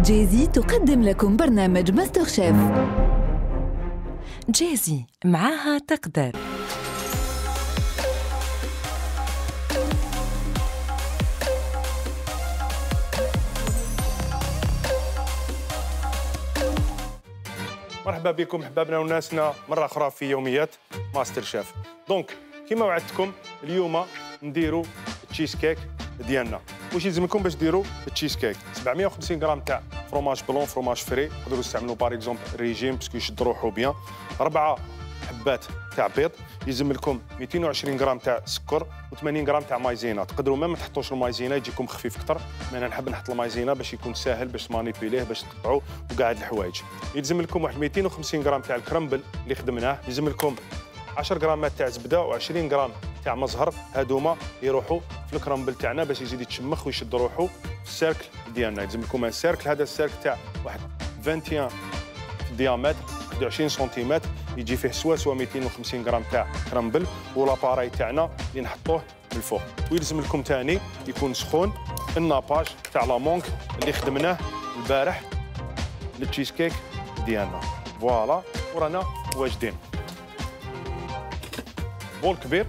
جيزي تقدم لكم برنامج ماستر شيف. جيزي معاها تقدر. مرحبا بكم احبابنا وناسنا مره اخرى في يوميات ماستر شيف. دونك كما وعدتكم اليوم نديروا تشيز كيك ديالنا. واش يلزمكم باش ديروا التشيز كيك؟ 750 غرام تاع فروماج بلون، فروماج فري، تقدروا تستعملوا باغ اكزومبل ريجيم باسكو يشد روحو بيان. 4 حبات تاع بيض، يلزم لكم 220 غرام تاع سكر و 80 غرام تاع مايزينا. تقدروا ما تحطوش المايزينا، يجيكم خفيف اكثر. انا نحب نحط المايزينا باش يكون ساهل باش مانيبيليه باش تقطعوا وكاع هاد الحوايج. يلزم لكم واحد 250 غرام تاع الكرامبل اللي خدمناه، يلزم لكم 10 غرامات تاع زبده و 20 غرام تاع مزهر. هادوما يروحوا في الكرامبل تاعنا باش يزيد يتشمخ ويشد روحو في السيركل ديالنا. يلزم لكم هذا السيركل، هذا السيركل تاع واحد 21 في الديامتر، 21 سنتيمتر، يجي فيه سوا 250 غرام تاع كرامبل والاباراي تاعنا اللي نحطوه الفوق. ويلزم لكم ثاني يكون سخون الناباج تاع لا مونك اللي خدمناه البارح للتشيز كيك ديالنا. فوالا ورانا واجدين. بول كبير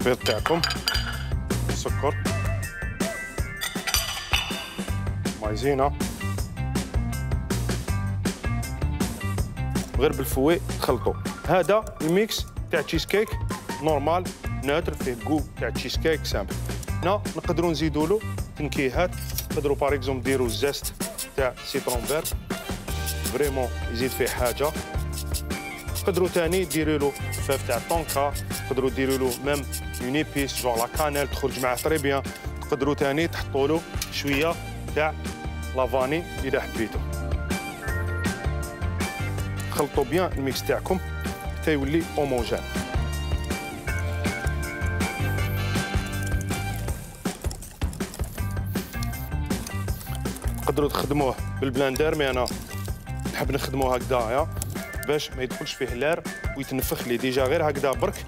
البيض تاعكم، السكر، مايزينا، غير بالفوي تخلطوا. هذا الميكس تاع تشيز كيك نورمال ناتر، فيه الكو تاع تشيز كيك سامبل. هنا نقدروا نزيدوا له تنكيهات، تقدروا باغ اكزومبل ديروا الزيست تاع سيترون فير فريمون يزيد فيه حاجه. تقدروا ثاني ديروا له فاف تاع طونكا، تقدروا ديروا له ميم اوني بيس جون لا كانيل تخرج معاه طري بيان. تقدروا ثاني تحطوا له شويه تاع لافاني اذا حبيتو. خلطوا بيان الميكس تاعكم حتى يولي اوموجين. تقدروا تخدموه بالبلاندر، مي انا نحب نخدموه هكذايا باش ما يدخلش فيه لار ويتنفخ لي ديجا. غير هكذا برك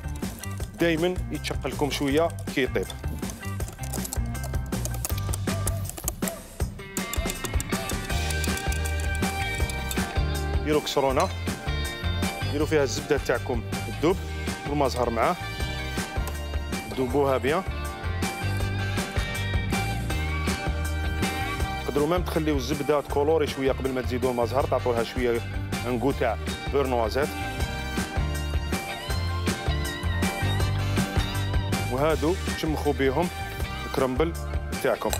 دائما يتشق لكم شويه كي يطيب. ديروا كسرونه، ديروا فيها الزبده تاعكم الدوب والمزهر معاه، دوبوها بيان. تقدروا ميم تخليو الزبده تكولوري شويه قبل ما تزيدوا المزهر، تعطوها شويه انكو تاع بور نوازيت. وهادو تشمخوا بيهم الكرامبل تاعكم.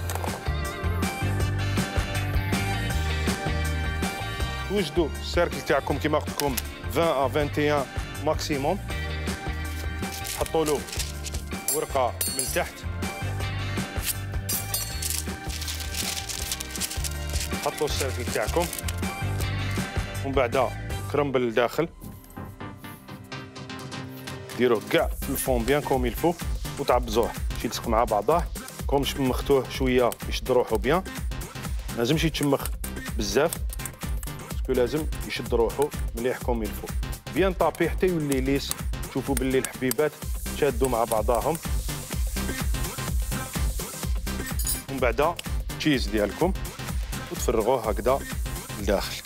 توجدوا السيركل تاعكم كيما قلت لكم 20 ا 21 ماكسيموم. حطوا له ورقه من تحت، حطوا السيركل تاعكم ومن بعد كرامبل لداخل. ديروه كاع في الفون بيان كوم يلفو وتعبزوه باش يلصق مع بعضه. كوم شمختوه شويه يشد روحو بيان، ملازمش يتشمخ بزاف باسكو لازم يشد روحو مليح كوم يلفو بيان. طابي حتى يولي ليس، تشوفوا باللي الحبيبات تشادوا مع بعضاهم. ومن بعد تشيز ديالكم وتفرغوه هكذا لداخل.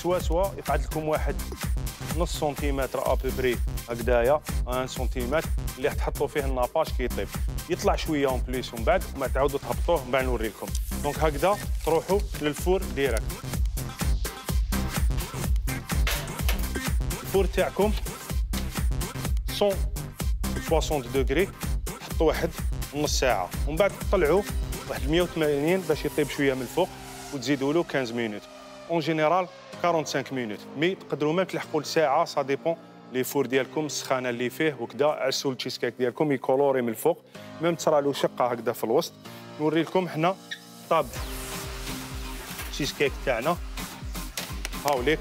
سوا يقعد لكم واحد نص سنتيمتر ابوبري هكذايا، 1 سنتيمتر اللي راح تحطوا فيه الناباج كي يطيب. يطلع شويه اون بليس ومن بعد ما تعاودوا تهبطوه من بعد نوريكم. دونك هكذا تروحوا للفور ديريكت. الفور تاعكم 160 دوغري، حطوا واحد نص ساعه ومن بعد طلعوه واحد 180 باش يطيب شويه من الفوق، وتزيدوا له 15 مينوت. اون جينيرال 45 مينوت، مي تقدروا ما تلحقوا لساعه. سا ديبون لي فور ديالكم، السخانه اللي فيه وكذا. عسوا التشيز كيك ديالكم يكولوري من الفوق، ميم تصرى له شقه هكذا في الوسط. نوري لكم حنا طاب التشيز كيك تاعنا. هاوليك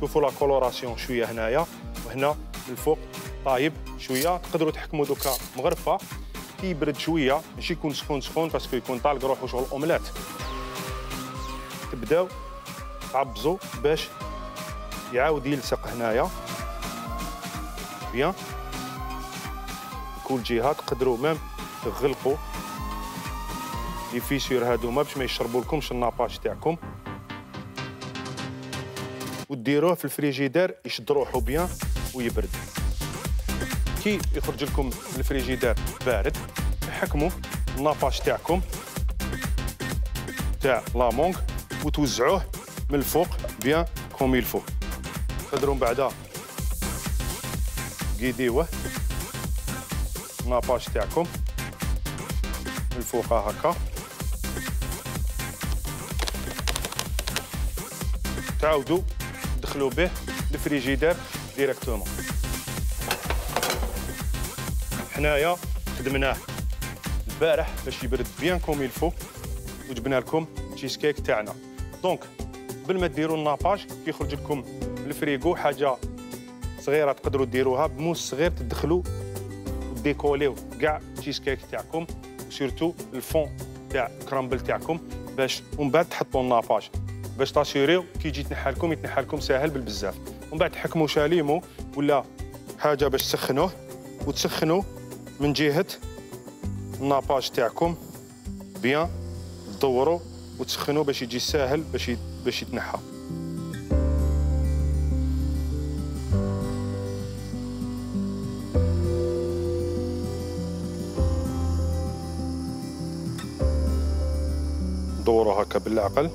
شوفوا لا كولوراسيون شويه هنايا وهنا من الفوق طايب شويه. تقدروا تحكموا دوكا مغرفه كي يبرد شويه ماشي يكون سخون سخون باسكو يكون طالق روحو شغل اوملات. تبداو تعبزو باش يعاود يلصق هنايا بيان كل جهه. تقدروا ميم تغلقوا لي فيسير هادوما باش ما يشربوا لكمش الناباج تاعكم، وديروه في الفريجيدار يشد روحو بيان ويبرد. كي يخرج لكم الفريجيدار بارد حكموا الناباج تاعكم تاع لا مونغ وتوزعوه من الفوق بيان كوم يلفو. تقدروا من بعدا كيديوه الناباج تاعكم من الفوق هكا، تعاودوا دخلوا به الفريجيدار ديريكتومون. حنايا خدمناه البارح باش يبرد بيان كوم يلفو وجبنا لكم تشيز كيك تاعنا. دونك قبل ما ديروا الناباج كيخرج لكم الفريغو حاجه صغيره تقدروا ديروها بموس صغير، تدخلوا وديكوليو كاع تشيز كيك تاعكم وسيرتو الفون تاع الكرامبل تاعكم باش ومن بعد تحطوا الناباج باش تاسيريو كي يجي يتنحالكم يتنحالكم ساهل بالبزاف. ومن بعد تحكموا شاليمو ولا حاجه باش تسخنوه وتسخنوا من جهه الناباج تاعكم بيان، تدوروا وتسخنوا باش يجي ساهل باش يتنحى. ندوروا هكا بالعقل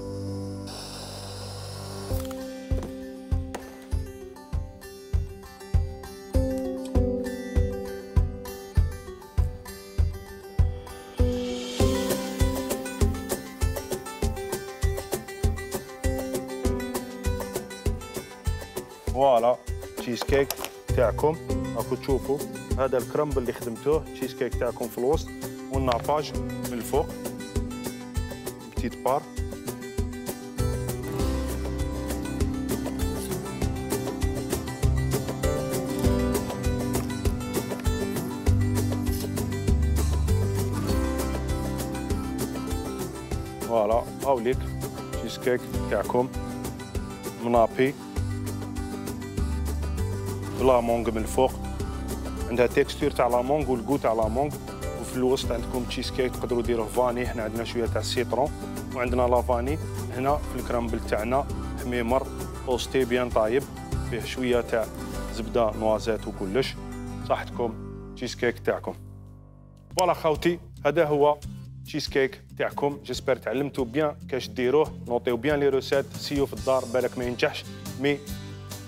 فوالا تشيز كيك تاعكم. راكم تشوفوا هذا الكرامبل اللي خدمتوه، تشيز كيك تاعكم في الوسط والناباج من الفوق بتيت بار. فوالا هاوليك تشيز كيك تاعكم منابي بلا مونغ من الفوق، عندها تيكستور تاع لا مونغ والكو تاع لا مونغ، وفي الوسط عندكم تشيز كيك تقدروا ديروه فاني، حنا عندنا شويه تاع السيترون وعندنا لافاني هنا في الكرامبل تاعنا حميمر اوستي بيان طايب فيه شويه تاع زبده نوازات وكلش. صحتكم تشيز كيك تاعكم. فوالا خاوتي هذا هو تشيز كيك تاعكم، جيسبر تعلمتوا بيان كاش ديروه. نوطيو بيان لي روسات سيو في الدار بالك ما ينجحش مي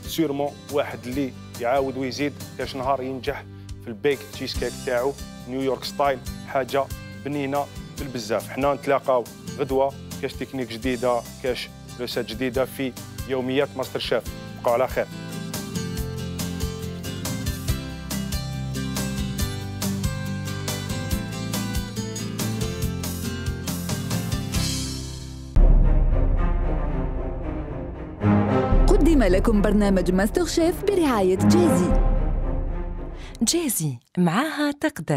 سيرمون واحد اللي يعاود ويزيد كاش نهار ينجح في البيك تشيز كيك تاعو نيويورك ستايل، حاجه بنينه بالبزاف. حنا نتلاقاو غدوه كاش تكنيك جديده كاش ريسات جديده في يوميات ماستر شيف. بقاو على خير. لكم برنامج ماستر شيف برعاية جازي. جازي معاها تقدر.